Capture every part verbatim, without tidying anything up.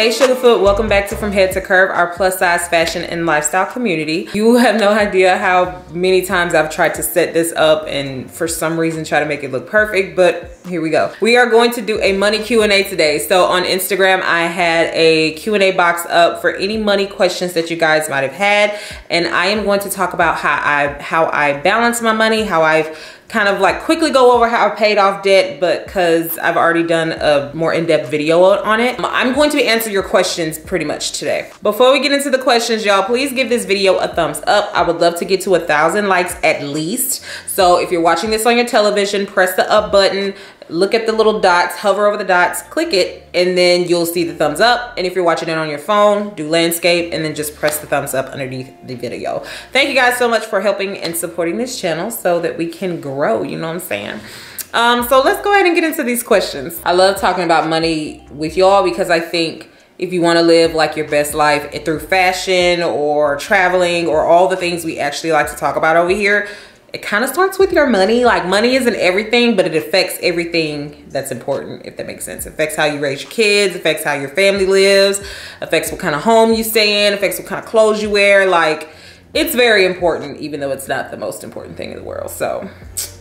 Hey Sugarfoot, welcome back to From Head to Curve, our plus size fashion and lifestyle community. You have no idea how many times I've tried to set this up and for some reason try to make it look perfect, but here we go. We are going to do a money Q and A today. So on Instagram, I had a Q and A box up for any money questions that you guys might have had. And I am going to talk about how I, how I balance my money, how I've kind of like quickly go over how I paid off debt, but because I've already done a more in-depth video on it. I'm going to answer your questions pretty much today. Before we get into the questions, y'all, please give this video a thumbs up. I would love to get to a thousand likes at least. So if you're watching this on your television, press the up button, look at the little dots, hover over the dots, click it, and then you'll see the thumbs up. And if you're watching it on your phone, do landscape and then just press the thumbs up underneath the video. Thank you guys so much for helping and supporting this channel so that we can grow, you know what I'm saying? Um, so let's go ahead and get into these questions. I love talking about money with y'all because I think if you want to live like your best life through fashion or traveling or all the things we actually like to talk about over here, it kind of starts with your money. Like money isn't everything, but it affects everything that's important, if that makes sense. It affects how you raise your kids, affects how your family lives, affects what kind of home you stay in, affects what kind of clothes you wear. Like it's very important, even though it's not the most important thing in the world. So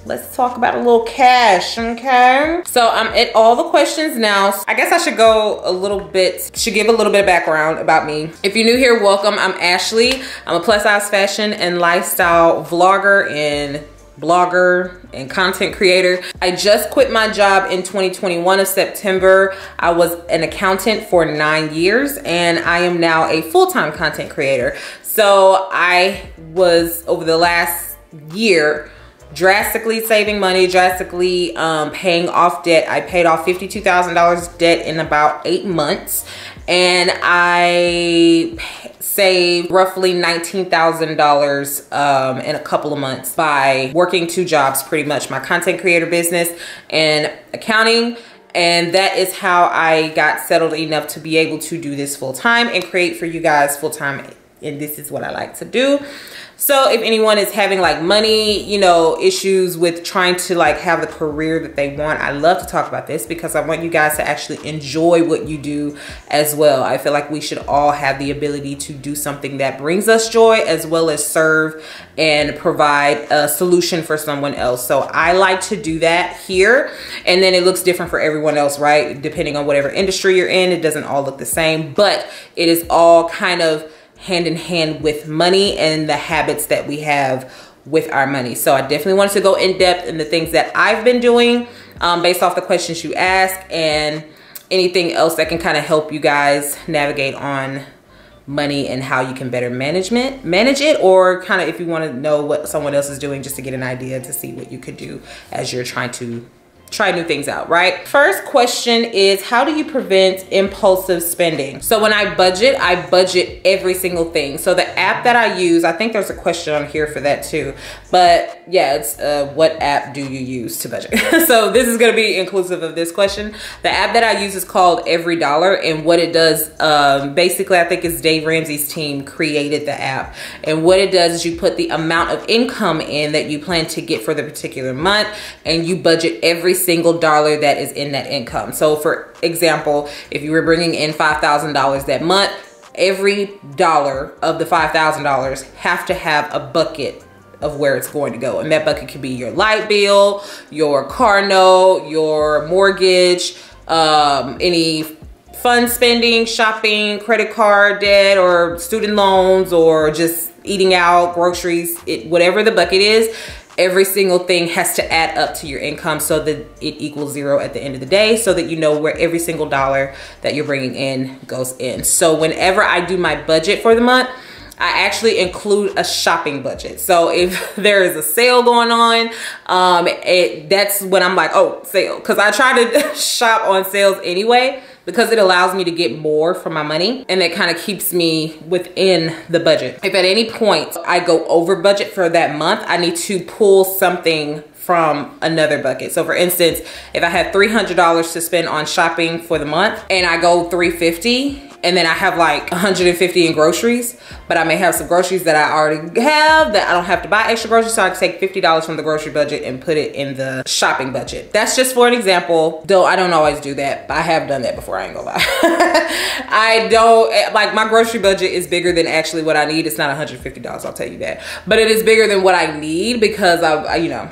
let's talk about a little cash, okay? So I'm at all the questions now. I guess I should go a little bit, should give a little bit of background about me. If you're new here, welcome. I'm Ashley. I'm a plus size fashion and lifestyle vlogger and blogger and content creator. I just quit my job in twenty twenty-one of September. I was an accountant for nine years and I am now a full-time content creator. So I was, over the last year, drastically saving money, drastically um, paying off debt. I paid off fifty-two thousand dollars debt in about eight months. And I saved roughly nineteen thousand dollars um, in a couple of months by working two jobs, pretty much my content creator business and accounting. And that is how I got settled enough to be able to do this full time and create for you guys full time. And this is what I like to do. So if anyone is having like money, you know, issues with trying to like have the career that they want, I love to talk about this because I want you guys to actually enjoy what you do as well. I feel like we should all have the ability to do something that brings us joy as well as serve and provide a solution for someone else. So I like to do that here, and then it looks different for everyone else, right? Depending on whatever industry you're in, it doesn't all look the same, but it is all kind of hand in hand with money and the habits that we have with our money. So I definitely wanted to go in depth in the things that I've been doing um, based off the questions you ask and anything else that can kind of help you guys navigate on money and how you can better management, manage it, or kind of if you want to know what someone else is doing just to get an idea to see what you could do as you're trying to try new things out, right? First question is, how do you prevent impulsive spending? So when I budget, I budget every single thing. So the app that I use, I think there's a question on here for that too, but yeah, it's uh, what app do you use to budget? So this is gonna be inclusive of this question. The app that I use is called Every Dollar, and what it does, um, basically I think it's Dave Ramsey's team created the app. And what it does is you put the amount of income in that you plan to get for the particular month, and you budget every single dollar that is in that income. So for example, if you were bringing in five thousand dollars that month, every dollar of the five thousand dollars have to have a bucket of where it's going to go. And that bucket could be your light bill, your car note, your mortgage, um, any fun spending, shopping, credit card debt, or student loans, or just eating out, groceries, it, whatever the bucket is. Every single thing has to add up to your income so that it equals zero at the end of the day, so that you know where every single dollar that you're bringing in goes in. So whenever I do my budget for the month, I actually include a shopping budget. So if there is a sale going on, um, it, that's when I'm like, oh, sale. 'Cause I try to shop on sales anyway, because it allows me to get more for my money, and that kind of keeps me within the budget. If at any point I go over budget for that month, I need to pull something from another bucket. So for instance, if I had three hundred dollars to spend on shopping for the month and I go three fifty, and then I have like a hundred fifty in groceries, but I may have some groceries that I already have that I don't have to buy extra groceries, so I can take fifty dollars from the grocery budget and put it in the shopping budget. That's just for an example, though I don't always do that, but I have done that before, I ain't gonna lie. I don't, like my grocery budget is bigger than actually what I need. It's not a hundred fifty dollars, I'll tell you that, but it is bigger than what I need because I, I you know,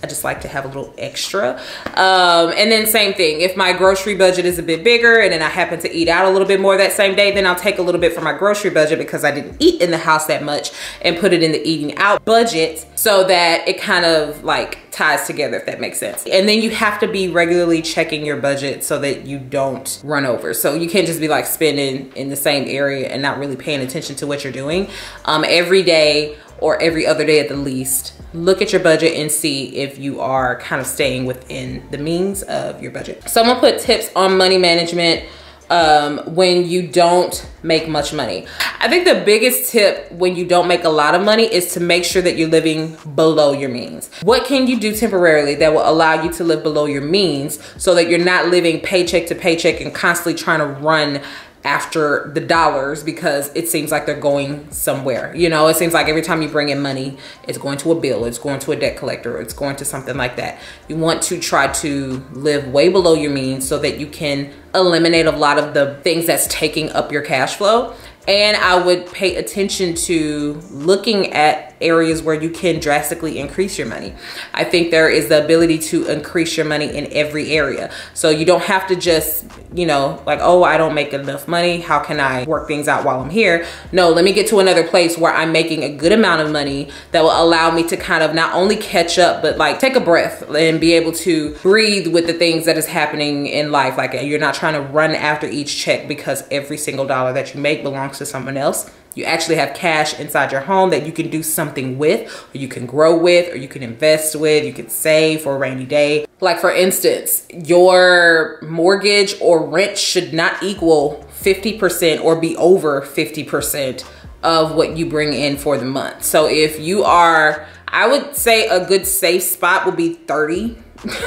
I just like to have a little extra. Um, and then same thing, if my grocery budget is a bit bigger and then I happen to eat out a little bit more that same day, then I'll take a little bit from my grocery budget because I didn't eat in the house that much and put it in the eating out budget so that it kind of like ties together, if that makes sense. And then you have to be regularly checking your budget so that you don't run over. So you can't just be like spending in the same area and not really paying attention to what you're doing. Um, every day or every other day at the least, look at your budget and see if you are kind of staying within the means of your budget. So I'm gonna put tips on money management um, when you don't make much money. I think the biggest tip when you don't make a lot of money is to make sure that you're living below your means. What can you do temporarily that will allow you to live below your means so that you're not living paycheck to paycheck and constantly trying to run after the dollars because it seems like they're going somewhere. You know, it seems like every time you bring in money, it's going to a bill, it's going to a debt collector, or it's going to something like that. You want to try to live way below your means so that you can eliminate a lot of the things that's taking up your cash flow. And I would pay attention to looking at areas where you can drastically increase your money. I think there is the ability to increase your money in every area. So you don't have to just, you know, like, oh, I don't make enough money, how can I work things out while I'm here? No, let me get to another place where I'm making a good amount of money that will allow me to kind of not only catch up, but like take a breath and be able to breathe with the things that is happening in life. Like you're not trying to run after each check because every single dollar that you make belongs to someone else. You actually have cash inside your home that you can do something with, or you can grow with, or you can invest with, you can save for a rainy day. Like for instance, your mortgage or rent should not equal fifty percent or be over fifty percent of what you bring in for the month. So if you are, I would say a good safe spot would be thirty.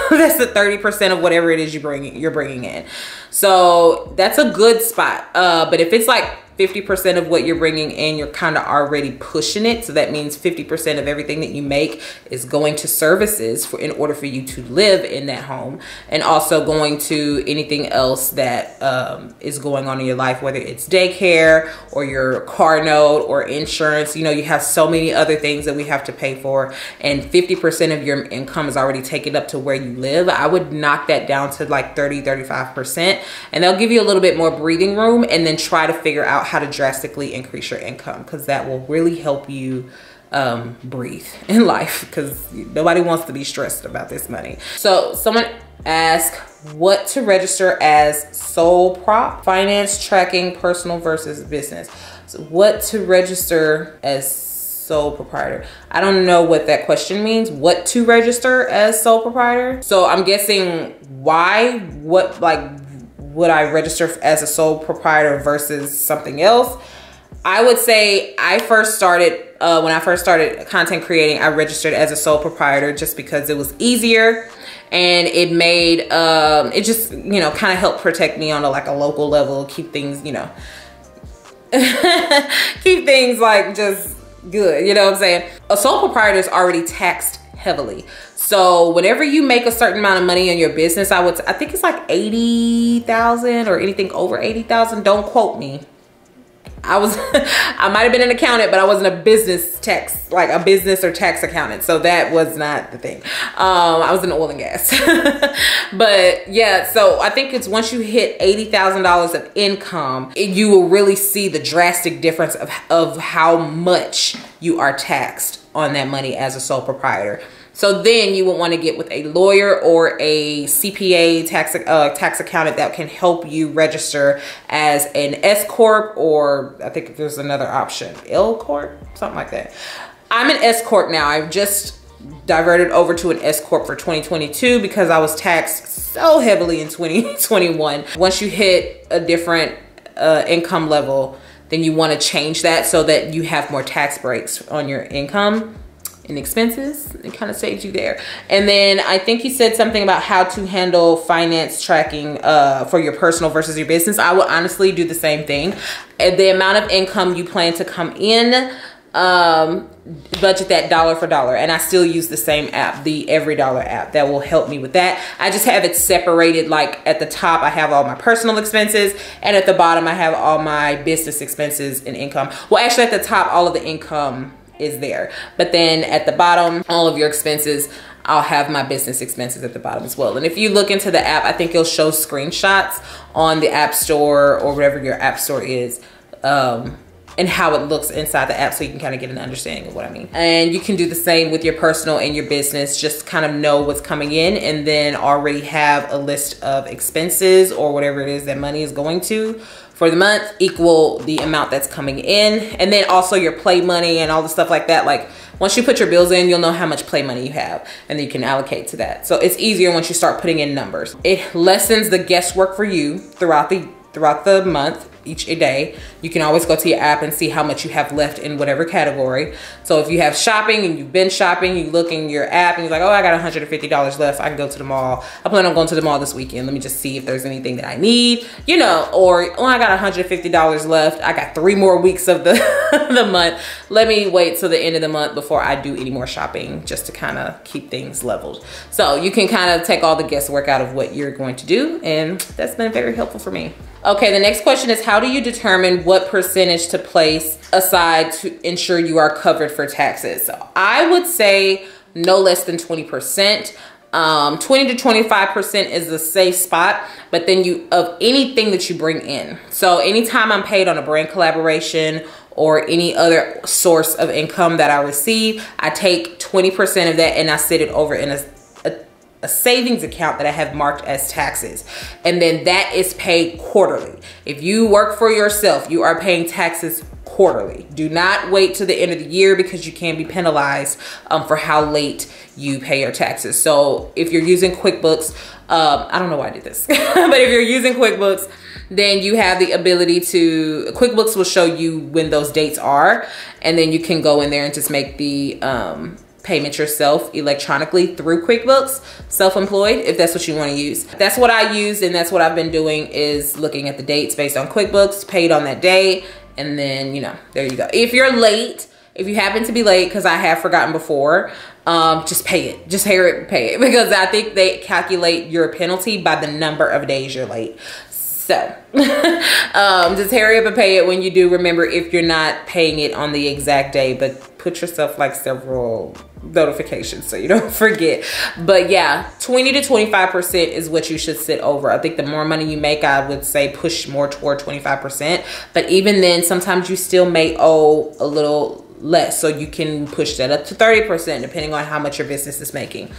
That's the thirty percent of whatever it is you bring, you're bringing in. So that's a good spot. Uh, but if it's like fifty percent of what you're bringing in, you're kind of already pushing it. So that means fifty percent of everything that you make is going to services for in order for you to live in that home, and also going to anything else that um, is going on in your life, whether it's daycare or your car note or insurance. You know, you have so many other things that we have to pay for, and fifty percent of your income is already taken up to where you live. I would knock that down to like thirty, thirty-five percent, and they'll give you a little bit more breathing room, and then try to figure out how to drastically increase your income, because that will really help you um, breathe in life, because nobody wants to be stressed about this money. So someone asked what to register as sole prop, finance tracking, personal versus business. So what to register as sole proprietor. I don't know what that question means. What to register as sole proprietor? So I'm guessing why, what, like, would I register as a sole proprietor versus something else? I would say I first started, uh, when I first started content creating, I registered as a sole proprietor just because it was easier, and it made, um, it just, you know, kind of helped protect me on a, like a local level, keep things, you know, keep things like just good, you know what I'm saying? A sole proprietor is already taxed heavily. So whenever you make a certain amount of money in your business, I would, I think it's like eighty thousand or anything over eighty thousand. Don't quote me. I was, I might've been an accountant, but I wasn't a business tax, like a business or tax accountant. So that was not the thing. Um, I was in oil and gas, but yeah. So I think it's once you hit eighty thousand dollars of income, it, you will really see the drastic difference of, of how much you are taxed on that money as a sole proprietor. So then you would want to get with a lawyer or a C P A, tax uh, tax accountant, that can help you register as an S Corp, or I think there's another option, L Corp, something like that. I'm an S Corp now. I've just diverted over to an S Corp for twenty twenty-two because I was taxed so heavily in twenty twenty-one. Once you hit a different uh, income level, then you want to change that so that you have more tax breaks on your income. and expenses. It kind of saves you there. And then I think he said something about how to handle finance tracking uh, for your personal versus your business. I would honestly do the same thing. The amount of income you plan to come in, um, budget that dollar for dollar. And I still use the same app, the Every Dollar app, that will help me with that. I just have it separated. Like at the top, I have all my personal expenses, and at the bottom, I have all my business expenses and income. Well, actually at the top, all of the income is there, but then at the bottom, all of your expenses. I'll have my business expenses at the bottom as well. And if you look into the app, I think it'll show screenshots on the app store or whatever your app store is, um, and how it looks inside the app, so you can kind of get an understanding of what I mean. And you can do the same with your personal and your business. Just kind of know what's coming in, and then already have a list of expenses or whatever it is that money is going to for the month, equal the amount that's coming in. And then also your play money and all the stuff like that. Like once you put your bills in, you'll know how much play money you have, and then you can allocate to that. So it's easier once you start putting in numbers. It lessens the guesswork for you throughout the throughout the month. Each day, you can always go to your app and see how much you have left in whatever category. So if you have shopping and you've been shopping, you look in your app and you're like, oh, I got one hundred fifty dollars left. I can go to the mall. I plan on going to the mall this weekend. Let me just see if there's anything that I need, you know, or oh, I got one hundred fifty dollars left. I got three more weeks of the, the month. Let me wait till the end of the month before I do any more shopping, just to kind of keep things leveled. So you can kind of take all the guesswork out of what you're going to do. And that's been very helpful for me. Okay, the next question is, how do you determine what percentage to place aside to ensure you are covered for taxes? So I would say no less than twenty percent. Um, twenty to twenty-five percent is a safe spot, but then you of anything that you bring in. So anytime I'm paid on a brand collaboration or any other source of income that I receive, I take twenty percent of that and I sit it over in a a savings account that I have marked as taxes. And then that is paid quarterly. If you work for yourself, you are paying taxes quarterly. Do not wait till the end of the year, because you can be penalized um, for how late you pay your taxes. So if you're using QuickBooks, um, I don't know why I did this, but if you're using QuickBooks, then you have the ability to, QuickBooks will show you when those dates are, and then you can go in there and just make the, um, payment yourself electronically through QuickBooks, self-employed, if that's what you want to use. That's what I use, and that's what I've been doing, is looking at the dates based on QuickBooks, paid on that day, and then, you know, there you go. If you're late, if you happen to be late, because I have forgotten before, um, just pay it. Just hear it, pay it, because I think they calculate your penalty by the number of days you're late. So um, just hurry up and pay it when you do. Remember, if you're not paying it on the exact day, but put yourself like several notifications so you don't forget. But yeah, twenty to twenty-five percent is what you should sit over. I think the more money you make, I would say push more toward twenty-five percent. But even then, sometimes you still may owe a little less, so you can push that up to thirty percent depending on how much your business is making.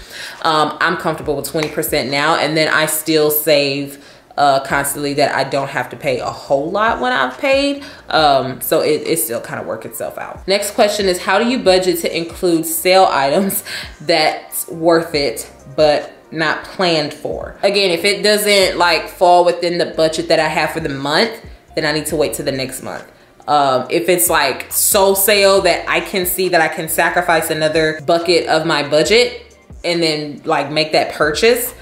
Um, I'm comfortable with twenty percent now, and then I still save Uh, constantly that I don't have to pay a whole lot when I've paid. Um, so it, it still kind of work itself out. Next question is, how do you budget to include sale items that's worth it but not planned for? Again, if it doesn't like fall within the budget that I have for the month, then I need to wait till the next month. Um, if it's like so sale that I can see that I can sacrifice another bucket of my budget and then like make that purchase,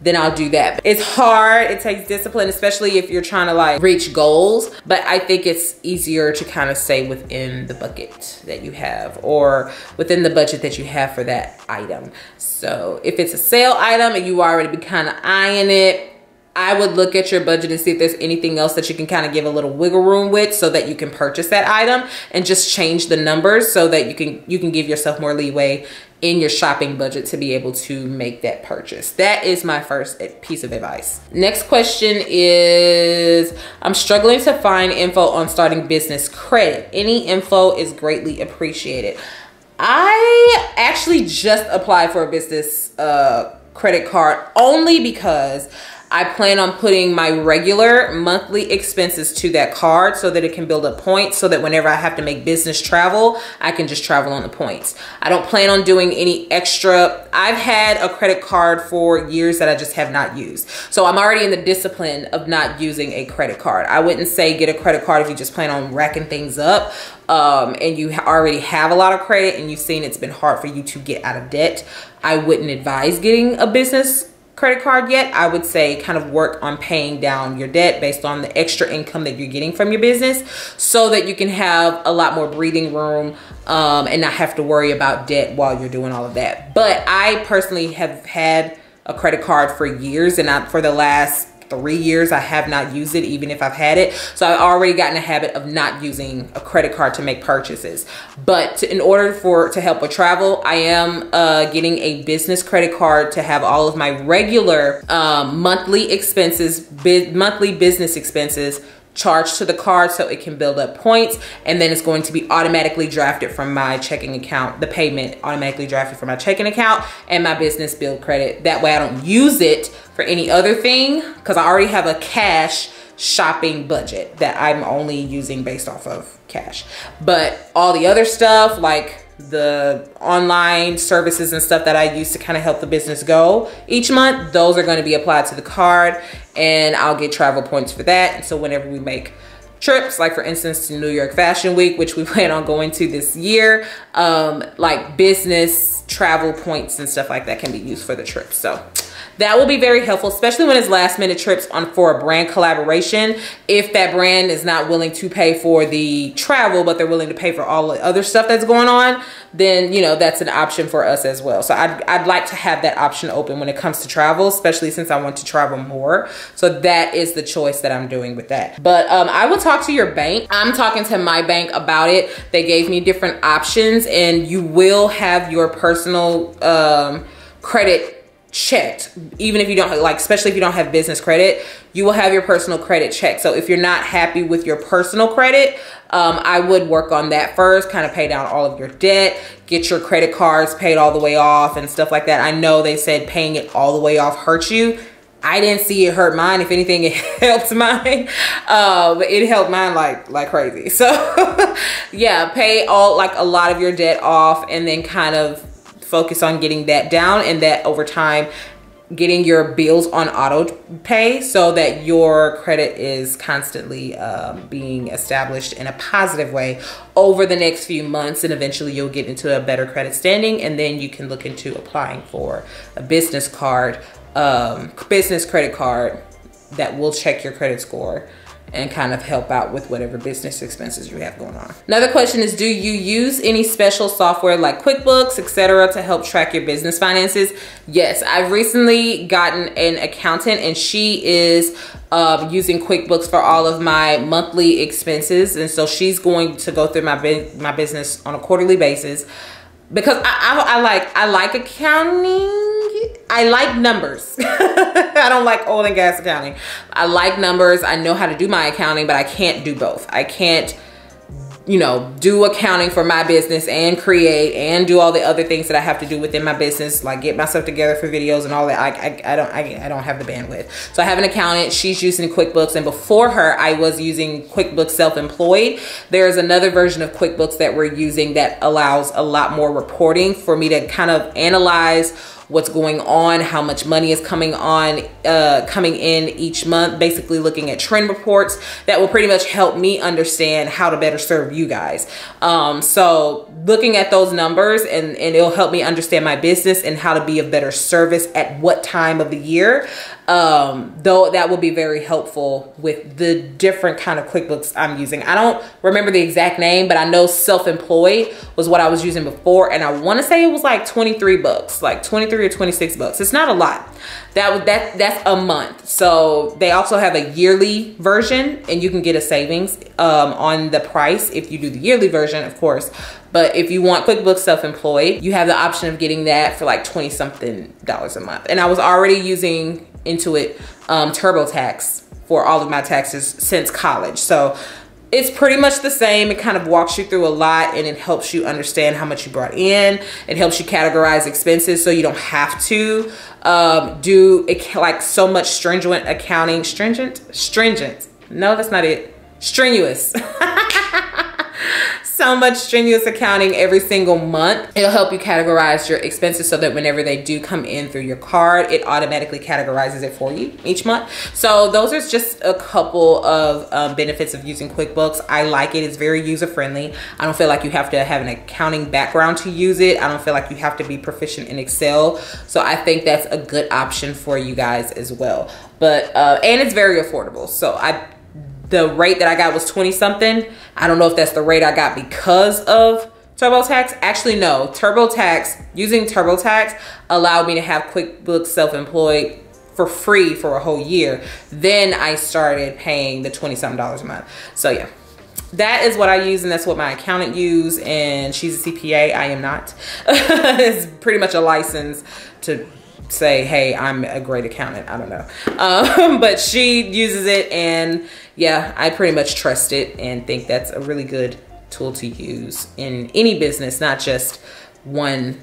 then I'll do that. It's hard, it takes discipline, especially if you're trying to like reach goals, but I think it's easier to kind of stay within the bucket that you have or within the budget that you have for that item. So if it's a sale item and you already be kind of eyeing it, I would look at your budget and see if there's anything else that you can kind of give a little wiggle room with so that you can purchase that item, and just change the numbers so that you can you can give yourself more leeway in your shopping budget to be able to make that purchase. That is my first piece of advice. Next question is, I'm struggling to find info on starting business credit. Any info is greatly appreciated. I actually just applied for a business uh, credit card only because I plan on putting my regular monthly expenses to that card so that it can build up points, so that whenever I have to make business travel, I can just travel on the points. I don't plan on doing any extra. I've had a credit card for years that I just have not used. So I'm already in the discipline of not using a credit card. I wouldn't say get a credit card if you just plan on racking things up um, and you already have a lot of credit and you've seen it's been hard for you to get out of debt. I wouldn't advise getting a business card credit card yet. I would say kind of work on paying down your debt based on the extra income that you're getting from your business so that you can have a lot more breathing room um, and not have to worry about debt while you're doing all of that. But I personally have had a credit card for years, and I, for the last three years, I have not used it even if I've had it. So I've already gotten a habit of not using a credit card to make purchases. But in order for to help with travel, I am uh, getting a business credit card to have all of my regular um, monthly expenses, bi- monthly business expenses charged to the card so it can build up points, and then it's going to be automatically drafted from my checking account, the payment automatically drafted from my checking account and my business bill credit. That way I don't use it for any other thing because I already have a cash shopping budget that I'm only using based off of cash. But all the other stuff like the online services and stuff that I use to kind of help the business go each month, those are going to be applied to the card, and I'll get travel points for that. And so whenever we make trips, like for instance to New York Fashion Week, which we plan on going to this year, um, like business travel points and stuff like that can be used for the trip. So that will be very helpful, especially when it's last minute trips on for a brand collaboration. If that brand is not willing to pay for the travel, but they're willing to pay for all the other stuff that's going on, then, you know, that's an option for us as well. So I'd, I'd like to have that option open when it comes to travel, especially since I want to travel more. So that is the choice that I'm doing with that. But um, I will talk to your bank. I'm talking to my bank about it. They gave me different options, and you will have your personal um, credit checked. Even if you don't like, especially if you don't have business credit, you will have your personal credit checked. So if you're not happy with your personal credit, um, I would work on that first, kind of pay down all of your debt, get your credit cards paid all the way off and stuff like that. I know they said paying it all the way off hurts you. I didn't see it hurt mine. If anything, it helped mine. Um, it helped mine like like crazy. So yeah, pay all like a lot of your debt off, and then kind of focus on getting that down, and that over time getting your bills on auto pay so that your credit is constantly um, being established in a positive way over the next few months, and eventually you'll get into a better credit standing, and then you can look into applying for a business card, um, business credit card that will check your credit score and kind of help out with whatever business expenses you have going on. Another question is, do you use any special software like QuickBooks, et cetera, to help track your business finances? Yes, I've recently gotten an accountant, and she is um, using QuickBooks for all of my monthly expenses. And so she's going to go through my, my business on a quarterly basis, because I, I, I like I like accounting. I like numbers. I don't like oil and gas accounting. I like numbers. I know how to do my accounting, but I can't do both. I can't, you know, do accounting for my business and create and do all the other things that I have to do within my business, like get myself together for videos and all that. I, I, I don't I, I don't have the bandwidth. So I have an accountant. She's using QuickBooks, and before her, I was using QuickBooks Self-Employed. There's another version of QuickBooks that we're using that allows a lot more reporting for me to kind of analyze what's going on, how much money is coming on, uh, coming in each month, basically looking at trend reports that will pretty much help me understand how to better serve you guys. Um, so looking at those numbers, and, and it'll help me understand my business and how to be of better service at what time of the year. Um, though that will be very helpful with the different kind of QuickBooks I'm using. I don't remember the exact name, but I know Self-Employed was what I was using before. And I want to say it was like twenty-three bucks, like twenty-three or twenty-six bucks. It's not a lot. That was that that's a month. So they also have a yearly version, and you can get a savings um, on the price if you do the yearly version, of course. But if you want QuickBooks Self-Employed, you have the option of getting that for like twenty something dollars a month. And I was already using Intuit um, TurboTax for all of my taxes since college. So It's pretty much the same. It kind of walks you through a lot, and it helps you understand how much you brought in. It helps you categorize expenses so you don't have to um, do it, like so much stringent accounting. Stringent? Stringent. No, that's not it. Strenuous. So much strenuous accounting every single month. It'll help you categorize your expenses so that whenever they do come in through your card, it automatically categorizes it for you each month. So those are just a couple of um, benefits of using QuickBooks. I like it. It's very user-friendly. I don't feel like you have to have an accounting background to use it. I don't feel like you have to be proficient in Excel. So I think that's a good option for you guys as well. But uh, and it's very affordable. So I The rate that I got was twenty something. I don't know if that's the rate I got because of TurboTax. Actually, no, TurboTax, using TurboTax allowed me to have QuickBooks Self-Employed for free for a whole year. Then I started paying the twenty something dollars a month. So yeah, that is what I use, and that's what my accountant used, and she's a C P A, I am not. It's pretty much a license to say, hey, I'm a great accountant. I don't know. Um, but she uses it, and yeah, I pretty much trust it and think that's a really good tool to use in any business, not just one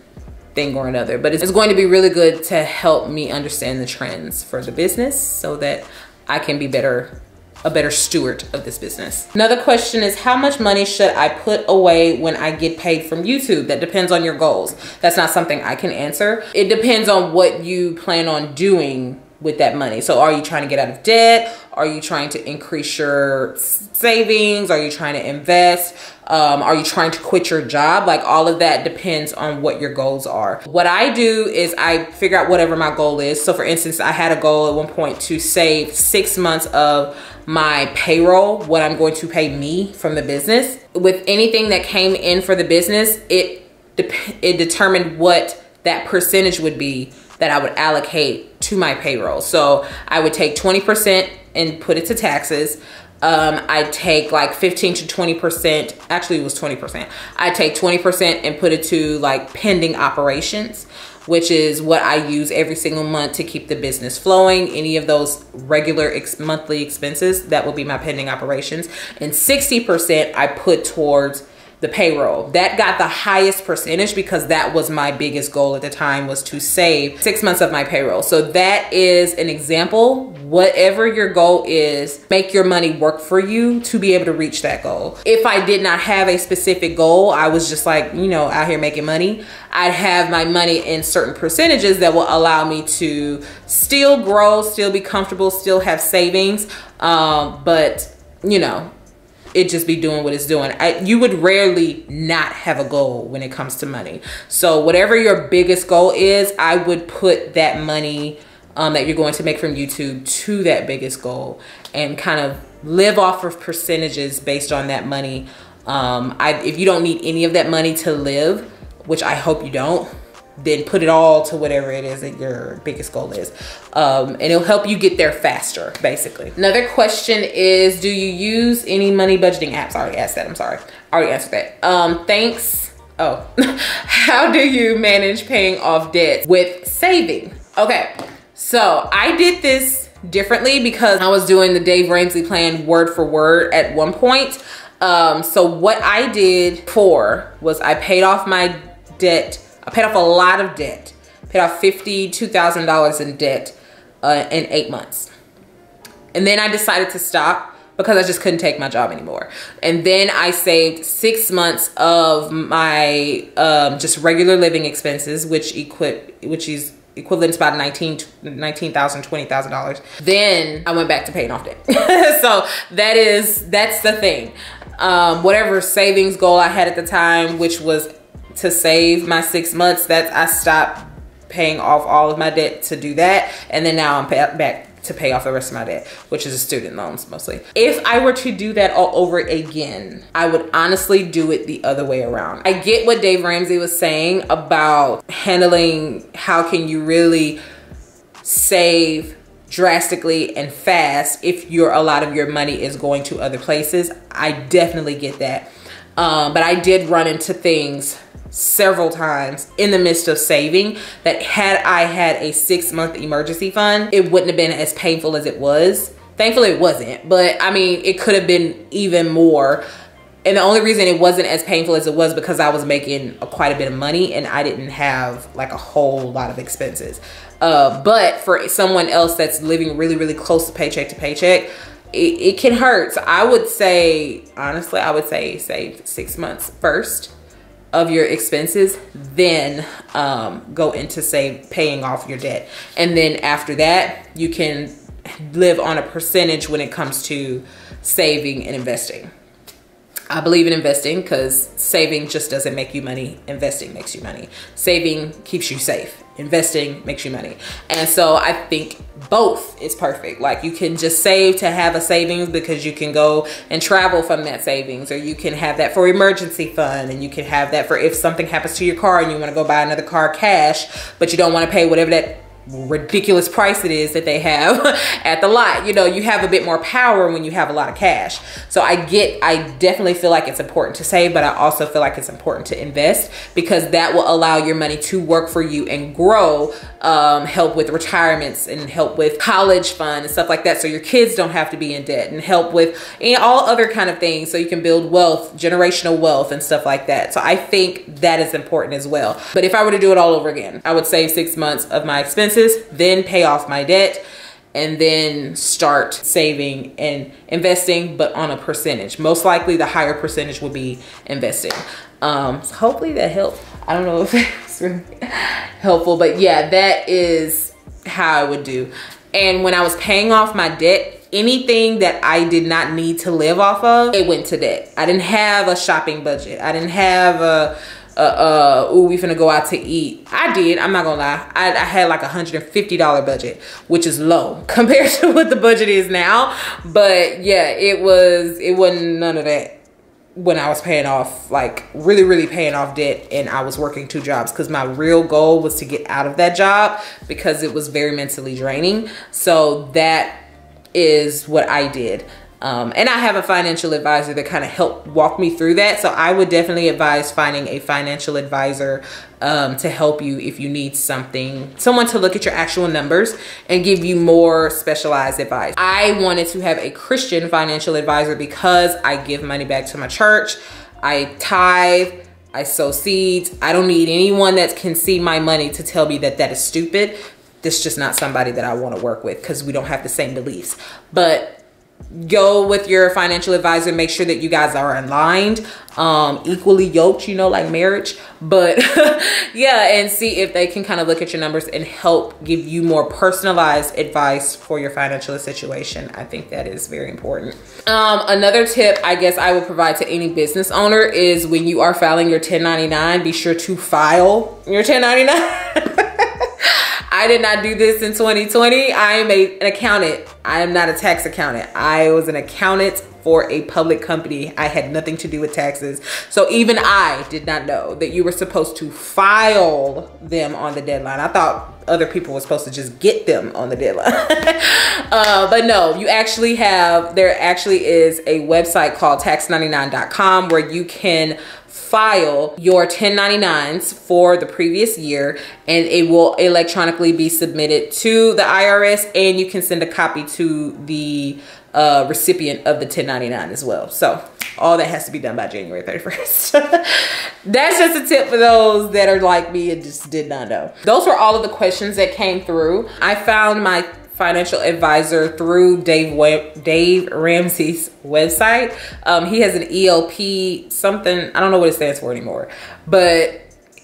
thing or another. But it's going to be really good to help me understand the trends for the business so that I can be better a better steward of this business. Another question is, how much money should I put away when I get paid from YouTube? That depends on your goals. That's not something I can answer. It depends on what you plan on doing with that money. So are you trying to get out of debt? Are you trying to increase your savings? Are you trying to invest? Um, are you trying to quit your job? Like, all of that depends on what your goals are. What I do is I figure out whatever my goal is. So for instance, I had a goal at one point to save six months of my payroll, what I'm going to pay me from the business. With anything that came in for the business, it, de it determined what that percentage would be that I would allocate to my payroll. So I would take twenty percent and put it to taxes. Um, I take like fifteen to twenty percent, actually it was twenty percent. I take twenty percent and put it to like pending operations, which is what I use every single month to keep the business flowing. Any of those regular ex monthly expenses, that will be my pending operations. And sixty percent I put towards the payroll. That got the highest percentage because that was my biggest goal at the time, was to save six months of my payroll. So that is an example. Whatever your goal is, make your money work for you to be able to reach that goal. If I did not have a specific goal, I was just like, you know, out here making money, I'd have my money in certain percentages that will allow me to still grow, still be comfortable, still have savings. Um, but you know, it just be doing what it's doing. I, you would rarely not have a goal when it comes to money. So whatever your biggest goal is, I would put that money um, that you're going to make from YouTube to that biggest goal and kind of live off of percentages based on that money. Um, I, if you don't need any of that money to live, which I hope you don't, then put it all to whatever it is that your biggest goal is. Um, and it'll help you get there faster, basically. Another question is, do you use any money budgeting apps? I already asked that, I'm sorry. I already answered that. Um, thanks. Oh, how do you manage paying off debt with saving? Okay, so I did this differently because I was doing the Dave Ramsey plan word for word at one point. Um, so what I did for was I paid off my debt. I paid off a lot of debt, paid off fifty-two thousand dollars in debt uh, in eight months. And then I decided to stop because I just couldn't take my job anymore. And then I saved six months of my um, just regular living expenses, which equip, which is equivalent to about nineteen thousand, twenty thousand dollars. Then I went back to paying off debt. So that is, that's the thing. Um, whatever savings goal I had at the time, which was to save my six months, that I stopped paying off all of my debt to do that. And then now I'm back to pay off the rest of my debt, which is student loans mostly. If I were to do that all over again, I would honestly do it the other way around. I get what Dave Ramsey was saying about handling, how can you really save drastically and fast if you're, a lot of your money is going to other places. I definitely get that. Um, but I did run into things several times in the midst of saving that had I had a six month emergency fund, it wouldn't have been as painful as it was Thankfully it wasn't, but I mean, it could have been even more. And the only reason it wasn't as painful as it was because I was making a, quite a bit of money and I didn't have like a whole lot of expenses. Uh, but for someone else that's living really, really close to paycheck to paycheck, it, it can hurt. So I would say, honestly, I would say save six months first of your expenses, then um, go into say paying off your debt. And then after that, you can live on a percentage when it comes to saving and investing. I believe in investing because saving just doesn't make you money. Investing makes you money. Saving keeps you safe. Investing makes you money. And so I think both is perfect. Like you can just save to have a savings because you can go and travel from that savings, or you can have that for emergency fund, and you can have that for if something happens to your car and you want to go buy another car cash, but you don't want to pay whatever that ridiculous price it is that they have at the lot. You know, you have a bit more power when you have a lot of cash. So I get, I definitely feel like it's important to save, but I also feel like it's important to invest because that will allow your money to work for you and grow, um, help with retirements and help with college fund and stuff like that. So your kids don't have to be in debt, and help with and all other kind of things. So you can build wealth, generational wealth and stuff like that. So I think that is important as well. But if I were to do it all over again, I would save six months of my expenses, then pay off my debt, and then start saving and investing, but on a percentage. Most likely the higher percentage will be investing. Um, so hopefully that helped. I don't know if it's really helpful, but yeah, that is how I would do. And when I was paying off my debt, anything that I did not need to live off of, it went to debt. I didn't have a shopping budget. I didn't have a uh uh ooh, we finna go out to eat. I did, I'm not gonna lie, I, I had like a one hundred fifty dollar budget, which is low compared to what the budget is now, but yeah, it was it wasn't none of that when I was paying off, like really really paying off debt, and I was working two jobs because my real goal was to get out of that job because it was very mentally draining. So that is what I did. Um, and I have a financial advisor that kind of helped walk me through that. So I would definitely advise finding a financial advisor um, to help you if you need something, someone to look at your actual numbers and give you more specialized advice. I wanted to have a Christian financial advisor because I give money back to my church. I tithe. I sow seeds. I don't need anyone that can see my money to tell me that that is stupid. That's just not somebody that I want to work with because we don't have the same beliefs. But go with your financial advisor, make sure that you guys are aligned, um, equally yoked, you know, like marriage, but yeah, and see if they can kind of look at your numbers and help give you more personalized advice for your financial situation. I think that is very important. Um, another tip I guess I would provide to any business owner is when you are filing your ten ninety-nine, be sure to file your ten ninety-nine. I did not do this in twenty twenty. I am a, an accountant. I am not a tax accountant. I was an accountant for a public company. I had nothing to do with taxes. So even I did not know that you were supposed to file them on the deadline. I thought other people were supposed to just get them on the deadline. uh, but no, you actually have, there actually is a website called tax ninety-nine dot com where you can file your ten ninety-nines for the previous year, and it will electronically be submitted to the I R S, and you can send a copy to the uh, recipient of the ten ninety-nine as well. So all that has to be done by January thirty-first. That's just a tip for those that are like me and just did not know. Those were all of the questions that came through. I found my financial advisor through Dave Web, Dave Ramsey's website. Um, he has an E L P something, I don't know what it stands for anymore, but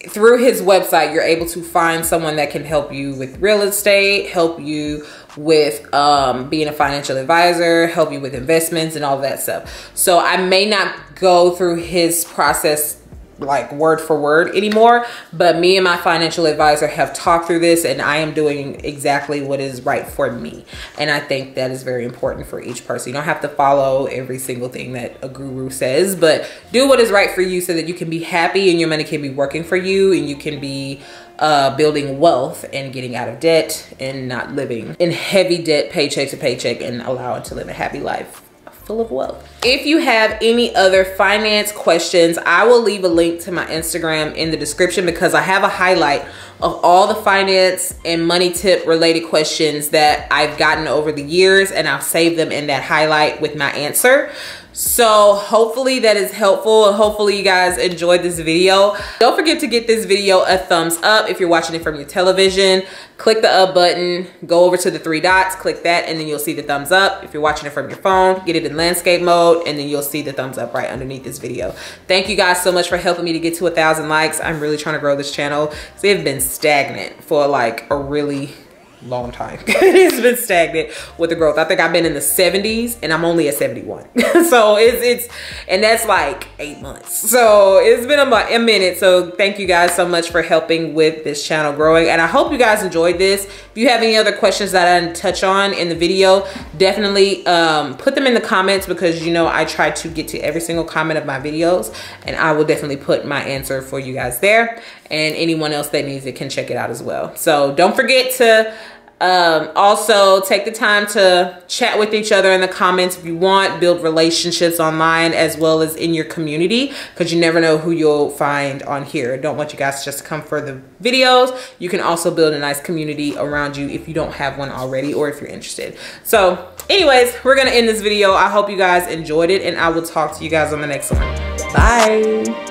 through his website, you're able to find someone that can help you with real estate, help you with um, being a financial advisor, help you with investments and all that stuff. So I may not go through his process like word for word anymore, but me and my financial advisor have talked through this, and I am doing exactly what is right for me. And I think that is very important for each person. You don't have to follow every single thing that a guru says, but do what is right for you so that you can be happy and your money can be working for you, and you can be uh, building wealth and getting out of debt and not living in heavy debt paycheck to paycheck, and allowing to live a happy life full of wealth. If you have any other finance questions, I will leave a link to my Instagram in the description because I have a highlight of all the finance and money tip related questions that I've gotten over the years, and I'll save them in that highlight with my answer. So hopefully that is helpful, and hopefully you guys enjoyed this video. Don't forget to get this video a thumbs up. If you're watching it from your television, click the up button, go over to the three dots, click that, and then you'll see the thumbs up. If you're watching it from your phone, get it in landscape mode, and then you'll see the thumbs up right underneath this video. Thank you guys so much for helping me to get to a thousand likes. I'm really trying to grow this channel because they've been stagnant for like a really long time. It's been stagnant with the growth. I think I've been in the seventies and I'm only at seventy-one. So it's, it's, and that's like eight months. So it's been a, a minute. So thank you guys so much for helping with this channel growing. And I hope you guys enjoyed this. If you have any other questions that I didn't touch on in the video, definitely um, put them in the comments, because you know, I try to get to every single comment of my videos, and I will definitely put my answer for you guys there. And anyone else that needs it can check it out as well. So don't forget to Um, also take the time to chat with each other in the comments if you want, build relationships online as well as in your community, because you never know who you'll find on here. Don't want you guys to just come for the videos. You can also build a nice community around you if you don't have one already, or if you're interested. So anyways, we're gonna end this video. I hope you guys enjoyed it, and I will talk to you guys on the next one. Bye.